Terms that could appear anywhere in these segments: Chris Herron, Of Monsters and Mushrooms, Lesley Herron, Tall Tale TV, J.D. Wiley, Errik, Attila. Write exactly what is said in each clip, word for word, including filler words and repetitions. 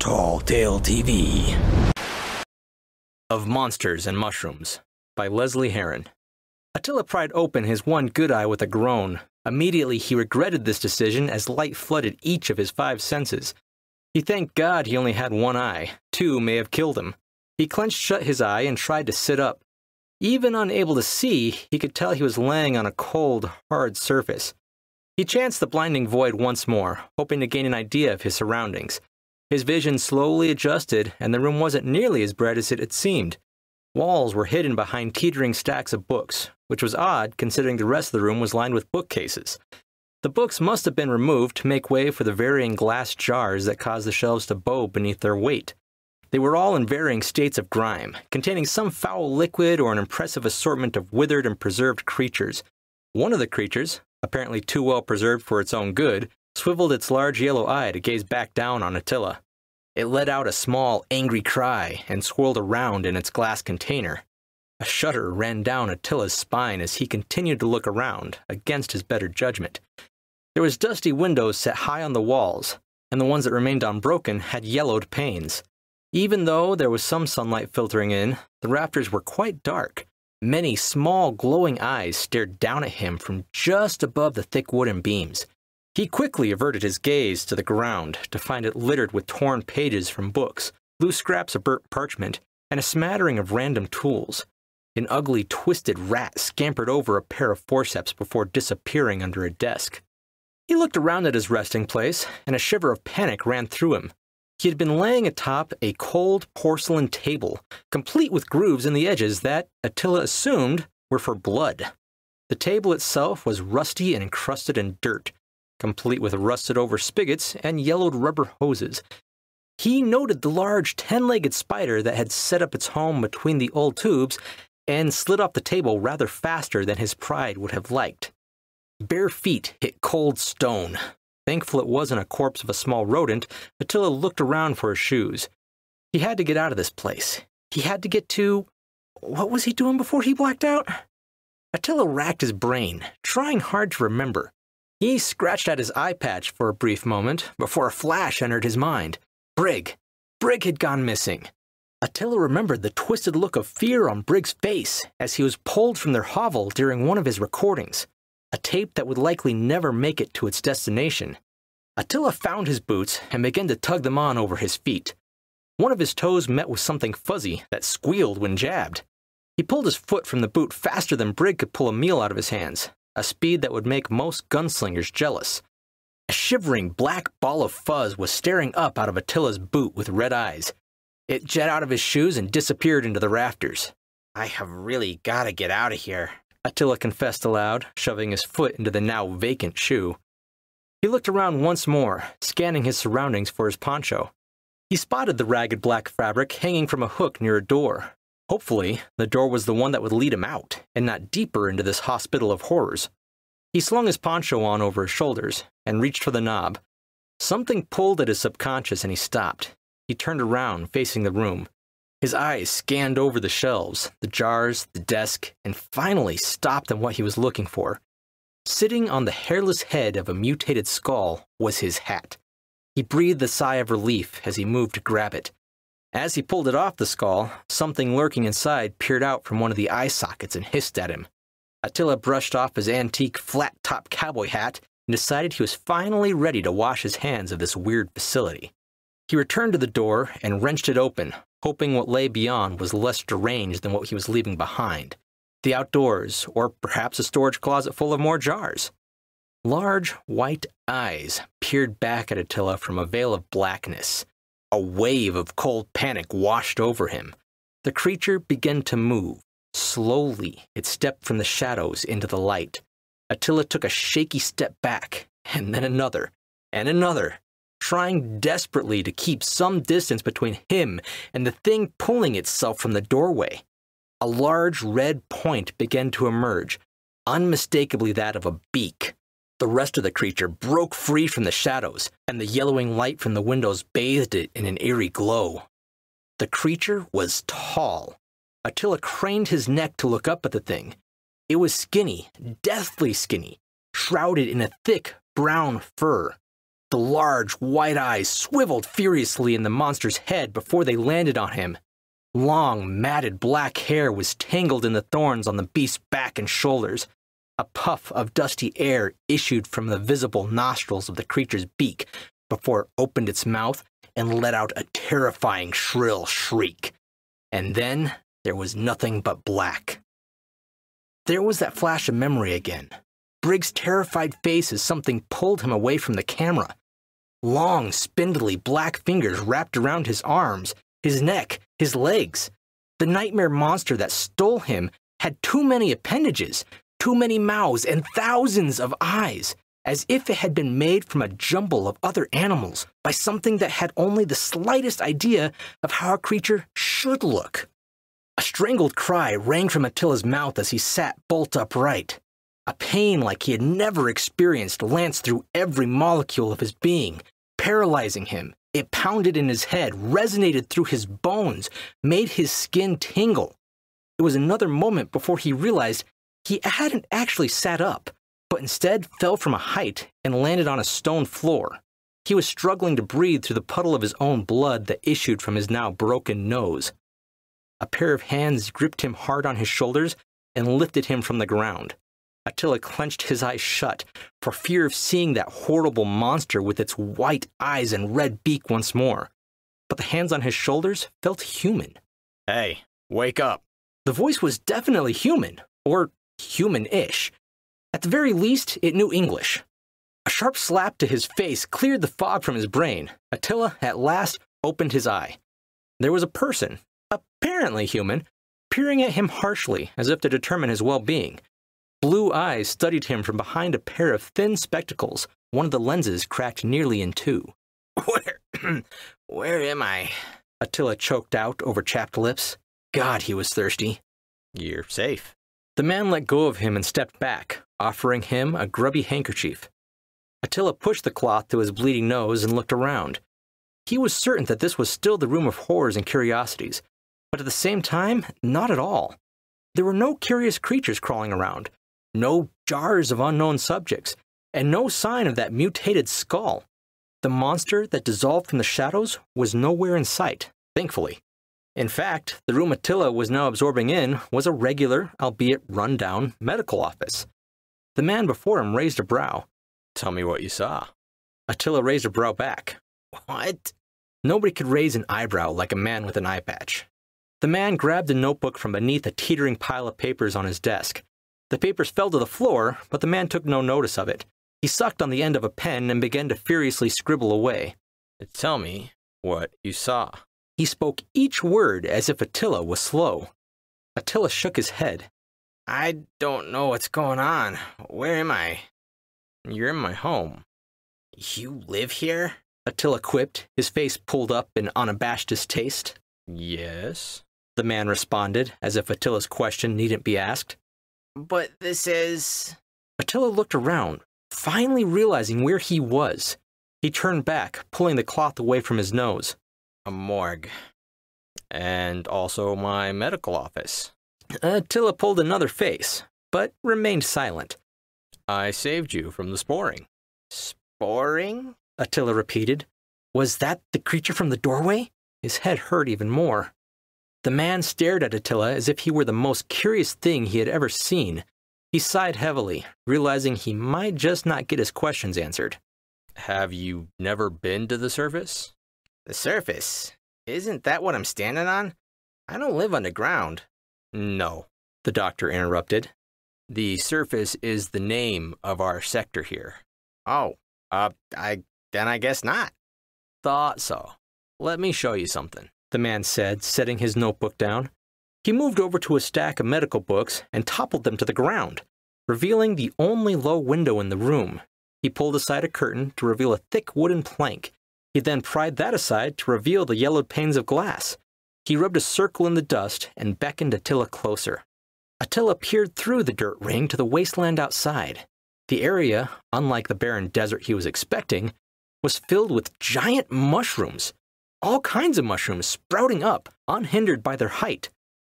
Tall Tale T V. Of Monsters and Mushrooms by Lesley Herron. Attila pried open his one good eye with a groan. Immediately he regretted this decision as light flooded each of his five senses. He thanked God he only had one eye. Two may have killed him. He clenched shut his eye and tried to sit up. Even unable to see, he could tell he was laying on a cold, hard surface. He chanced the blinding void once more, hoping to gain an idea of his surroundings. His vision slowly adjusted, and the room wasn't nearly as bright as it had seemed. Walls were hidden behind teetering stacks of books, which was odd considering the rest of the room was lined with bookcases. The books must have been removed to make way for the varying glass jars that caused the shelves to bow beneath their weight. They were all in varying states of grime, containing some foul liquid or an impressive assortment of withered and preserved creatures. One of the creatures, apparently too well preserved for its own good, swiveled its large yellow eye to gaze back down on Attila. It let out a small, angry cry and swirled around in its glass container. A shudder ran down Attila's spine as he continued to look around, against his better judgment. There was dusty windows set high on the walls, and the ones that remained unbroken had yellowed panes. Even though there was some sunlight filtering in, the rafters were quite dark. Many small, glowing eyes stared down at him from just above the thick wooden beams. He quickly averted his gaze to the ground to find it littered with torn pages from books, loose scraps of burnt parchment, and a smattering of random tools. An ugly, twisted rat scampered over a pair of forceps before disappearing under a desk. He looked around at his resting place, and a shiver of panic ran through him. He had been laying atop a cold porcelain table, complete with grooves in the edges that, Attila assumed, were for blood. The table itself was rusty and encrusted in dirt, complete with rusted-over spigots and yellowed rubber hoses. He noted the large ten-legged spider that had set up its home between the old tubes and slid off the table rather faster than his pride would have liked. Bare feet hit cold stone. Thankful it wasn't a corpse of a small rodent, Attila looked around for his shoes. He had to get out of this place. He had to get to... What was he doing before he blacked out? Attila racked his brain, trying hard to remember. He scratched at his eye patch for a brief moment before a flash entered his mind. Brig. Brig had gone missing. Attila remembered the twisted look of fear on Brig's face as he was pulled from their hovel during one of his recordings. A tape that would likely never make it to its destination. Attila found his boots and began to tug them on over his feet. One of his toes met with something fuzzy that squealed when jabbed. He pulled his foot from the boot faster than Brig could pull a meal out of his hands, a speed that would make most gunslingers jealous. A shivering black ball of fuzz was staring up out of Attila's boot with red eyes. It jet out of his shoes and disappeared into the rafters. I have really got to get out of here, Attila confessed aloud, shoving his foot into the now vacant shoe. He looked around once more, scanning his surroundings for his poncho. He spotted the ragged black fabric hanging from a hook near a door. Hopefully, the door was the one that would lead him out, and not deeper into this hospital of horrors. He slung his poncho on over his shoulders and reached for the knob. Something pulled at his subconscious and he stopped. He turned around, facing the room. His eyes scanned over the shelves, the jars, the desk, and finally stopped on what he was looking for. Sitting on the hairless head of a mutated skull was his hat. He breathed a sigh of relief as he moved to grab it. As he pulled it off the skull, something lurking inside peered out from one of the eye sockets and hissed at him. Attila brushed off his antique flat-top cowboy hat and decided he was finally ready to wash his hands of this weird facility. He returned to the door and wrenched it open, hoping what lay beyond was less deranged than what he was leaving behind. The outdoors, or perhaps a storage closet full of more jars. Large, white eyes peered back at Attila from a veil of blackness. A wave of cold panic washed over him. The creature began to move. Slowly, it stepped from the shadows into the light. Attila took a shaky step back, and then another, and another. Trying desperately to keep some distance between him and the thing pulling itself from the doorway. A large red point began to emerge, unmistakably that of a beak. The rest of the creature broke free from the shadows, and the yellowing light from the windows bathed it in an eerie glow. The creature was tall. Attila craned his neck to look up at the thing. It was skinny, deathly skinny, shrouded in a thick brown fur. The large, white eyes swiveled furiously in the monster's head before they landed on him. Long, matted black hair was tangled in the thorns on the beast's back and shoulders. A puff of dusty air issued from the visible nostrils of the creature's beak before it opened its mouth and let out a terrifying, shrill shriek. And then there was nothing but black. There was that flash of memory again. Briggs' terrified face as something pulled him away from the camera. Long, spindly black fingers wrapped around his arms, his neck, his legs. The nightmare monster that stole him had too many appendages, too many mouths, and thousands of eyes, as if it had been made from a jumble of other animals by something that had only the slightest idea of how a creature should look. A strangled cry rang from Attila's mouth as he sat bolt upright. A pain like he had never experienced lanced through every molecule of his being, paralyzing him. It pounded in his head, resonated through his bones, made his skin tingle. It was another moment before he realized he hadn't actually sat up, but instead fell from a height and landed on a stone floor. He was struggling to breathe through the puddle of his own blood that issued from his now broken nose. A pair of hands gripped him hard on his shoulders and lifted him from the ground. Attila clenched his eyes shut for fear of seeing that horrible monster with its white eyes and red beak once more. But the hands on his shoulders felt human. "Hey, wake up." The voice was definitely human, or human-ish. At the very least, it knew English. A sharp slap to his face cleared the fog from his brain. Attila at last opened his eye. There was a person, apparently human, peering at him harshly as if to determine his well-being. Blue eyes studied him from behind a pair of thin spectacles, one of the lenses cracked nearly in two. Where, where am I? Attila choked out over chapped lips. God, he was thirsty. You're safe. The man let go of him and stepped back, offering him a grubby handkerchief. Attila pushed the cloth to his bleeding nose and looked around. He was certain that this was still the room of horrors and curiosities, but at the same time, not at all. There were no curious creatures crawling around. No jars of unknown subjects, and no sign of that mutated skull. The monster that dissolved from the shadows was nowhere in sight, thankfully. In fact, the room Attila was now absorbing in was a regular, albeit run-down, medical office. The man before him raised a brow. "Tell me what you saw." Attila raised a brow back. "What?" Nobody could raise an eyebrow like a man with an eye patch. The man grabbed a notebook from beneath a teetering pile of papers on his desk. The papers fell to the floor, but the man took no notice of it. He sucked on the end of a pen and began to furiously scribble away. "Tell me what you saw." He spoke each word as if Attila was slow. Attila shook his head. "I don't know what's going on. Where am I?" "You're in my home." "You live here?" Attila quipped, his face pulled up in unabashed distaste. "Yes," the man responded, as if Attila's question needn't be asked. "But this is..." Attila looked around, finally realizing where he was. He turned back, pulling the cloth away from his nose. "A morgue. And also my medical office." Attila pulled another face, but remained silent. "I saved you from the sporing." "Sporing?" Attila repeated. Was that the creature from the doorway? His head hurt even more. The man stared at Attila as if he were the most curious thing he had ever seen. He sighed heavily, realizing he might just not get his questions answered. "Have you never been to the surface?" "The surface? Isn't that what I'm standing on? I don't live underground." "No," the doctor interrupted. "The surface is the name of our sector here." "Oh, uh, I, then I guess not." "Thought so. Let me show you something," the man said, setting his notebook down. He moved over to a stack of medical books and toppled them to the ground, revealing the only low window in the room. He pulled aside a curtain to reveal a thick wooden plank. He then pried that aside to reveal the yellowed panes of glass. He rubbed a circle in the dust and beckoned Attila closer. Attila peered through the dirt ring to the wasteland outside. The area, unlike the barren desert he was expecting, was filled with giant mushrooms. All kinds of mushrooms sprouting up, unhindered by their height.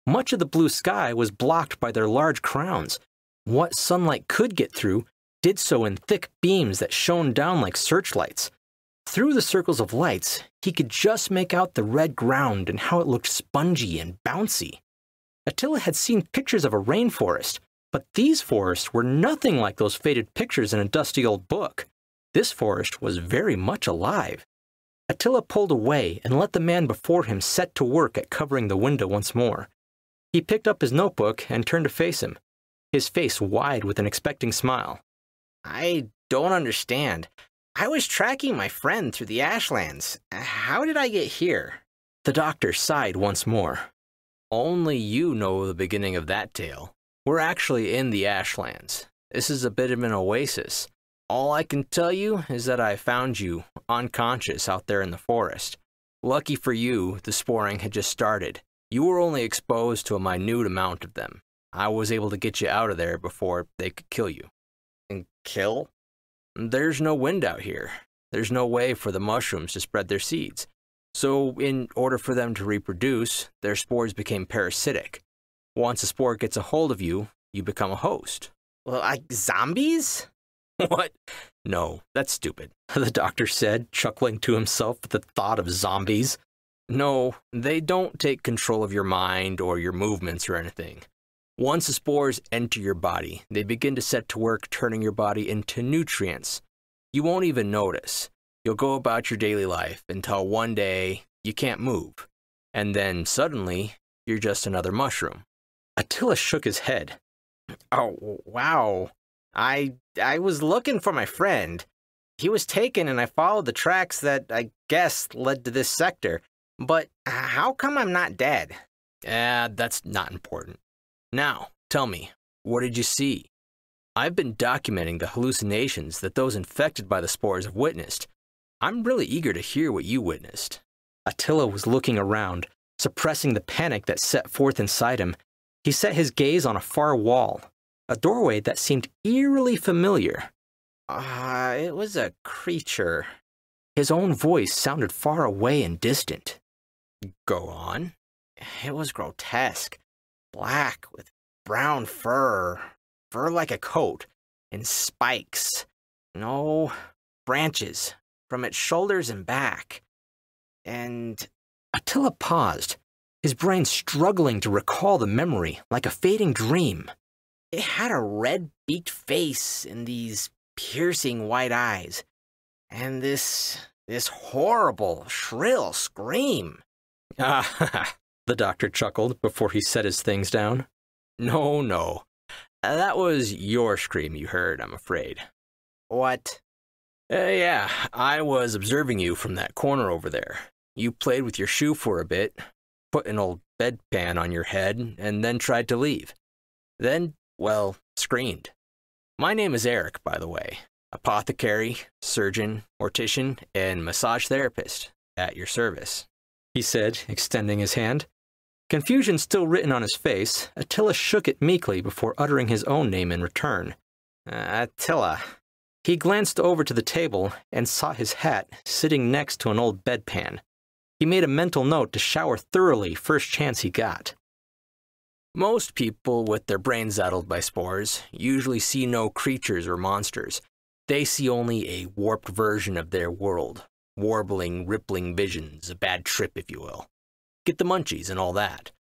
Much of the blue sky was blocked by their large crowns. What sunlight could get through did so in thick beams that shone down like searchlights, Through the circles of lights, he could just make out the red ground and how it looked spongy and bouncy. Attila had seen pictures of a rainforest, but these forests were nothing like those faded pictures in a dusty old book. This forest was very much alive. Attila pulled away and let the man before him set to work at covering the window once more. He picked up his notebook and turned to face him, his face wide with an expecting smile. "I don't understand. I was tracking my friend through the Ashlands. How did I get here?" The doctor sighed once more. "Only you know the beginning of that tale. We're actually in the Ashlands. This is a bit of an oasis. All I can tell you is that I found you unconscious out there in the forest. Lucky for you, the sporing had just started. You were only exposed to a minute amount of them. I was able to get you out of there before they could kill you." "And kill?" "There's no wind out here. There's no way for the mushrooms to spread their seeds. So in order for them to reproduce, their spores became parasitic. Once a spore gets a hold of you, you become a host." "Well, like zombies?" "What? No, that's stupid," the doctor said, chuckling to himself at the thought of zombies. "No, they don't take control of your mind or your movements or anything. Once the spores enter your body, they begin to set to work turning your body into nutrients. You won't even notice. You'll go about your daily life until one day you can't move. And then suddenly, you're just another mushroom." Attila shook his head. "Oh, wow. I, I was looking for my friend. He was taken and I followed the tracks that I guess led to this sector. But how come I'm not dead?" "Eh, that's not important. Now, tell me, what did you see? I've been documenting the hallucinations that those infected by the spores have witnessed. I'm really eager to hear what you witnessed." Attila was looking around, suppressing the panic that set forth inside him. He set his gaze on a far wall, a doorway that seemed eerily familiar. "Ah, uh, it was a creature." His own voice sounded far away and distant. "Go on." "It was grotesque. Black with brown fur, fur like a coat, and spikes, no, branches, from its shoulders and back, and—" Attila paused, his brain struggling to recall the memory like a fading dream. "It had a red-beaked face and these piercing white eyes, and this, this horrible, shrill scream." "Ah, ha, ha." The doctor chuckled before he set his things down. "No, no. That was your scream you heard, I'm afraid." "What?" Uh, yeah, I was observing you from that corner over there. You played with your shoe for a bit, put an old bedpan on your head, and then tried to leave. Then, well, screamed. My name is Eric, by the way. Apothecary, surgeon, mortician, and massage therapist at your service," he said, extending his hand. Confusion still written on his face, Attila shook it meekly before uttering his own name in return. Uh, Attila. He glanced over to the table and saw his hat sitting next to an old bedpan. He made a mental note to shower thoroughly first chance he got. "Most people with their brains addled by spores usually see no creatures or monsters. They see only a warped version of their world. Warbling, rippling visions, a bad trip, if you will. Get the munchies and all that.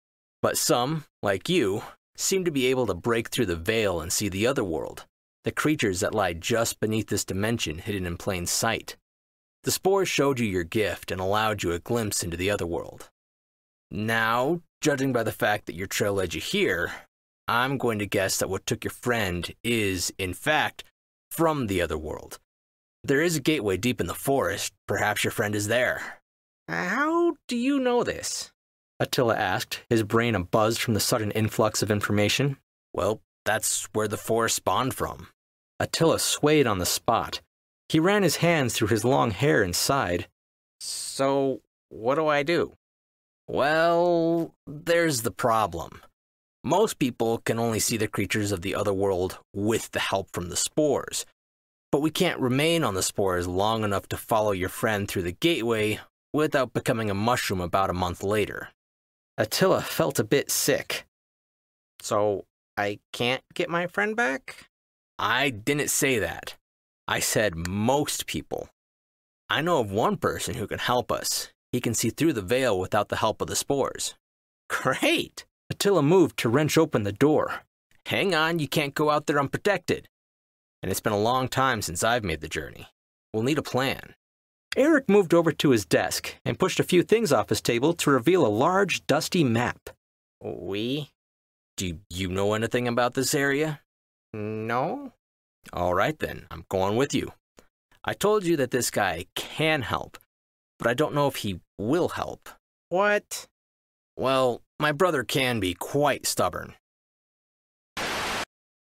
But some, like you, seem to be able to break through the veil and see the other world, the creatures that lie just beneath this dimension hidden in plain sight. The spores showed you your gift and allowed you a glimpse into the other world. Now, judging by the fact that your trail led you here, I'm going to guess that what took your friend is, in fact, from the other world. There is a gateway deep in the forest. Perhaps your friend is there." "How do you know this?" Attila asked, his brain abuzz from the sudden influx of information. "Well, that's where the forest spawned from." Attila swayed on the spot. He ran his hands through his long hair and sighed. "So, what do I do?" "Well, there's the problem. Most people can only see the creatures of the other world with the help from the spores. But we can't remain on the spores long enough to follow your friend through the gateway without becoming a mushroom about a month later." Attila felt a bit sick. "So I can't get my friend back?" "I didn't say that. I said most people. I know of one person who can help us. He can see through the veil without the help of the spores. Great! Attila moved to wrench open the door. Hang on, you can't go out there unprotected. And it's been a long time since I've made the journey. We'll need a plan. Eric moved over to his desk and pushed a few things off his table to reveal a large, dusty map. We? Do you know anything about this area? No. All right then, I'm going with you. I told you that this guy can help, but I don't know if he will help. What? Well, my brother can be quite stubborn.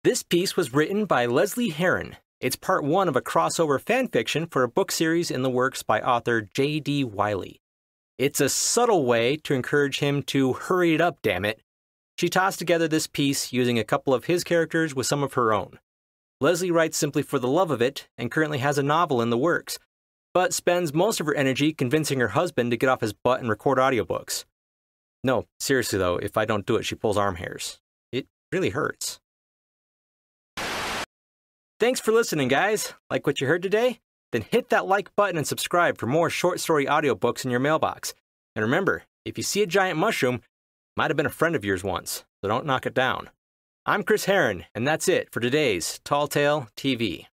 This piece was written by Lesley Herron. It's part one of a crossover fanfiction for a book series in the works by author J D Wiley. It's a subtle way to encourage him to hurry it up, damn it. She tossed together this piece using a couple of his characters with some of her own. Lesley writes simply for the love of it and currently has a novel in the works, but spends most of her energy convincing her husband to get off his butt and record audiobooks. No, seriously though, if I don't do it, she pulls arm hairs. It really hurts. Thanks for listening, guys. Like what you heard today? Then hit that like button and subscribe for more short story audiobooks in your mailbox. And remember, if you see a giant mushroom, it might have been a friend of yours once, so don't knock it down. I'm Chris Herron, and that's it for today's Tall Tale T V.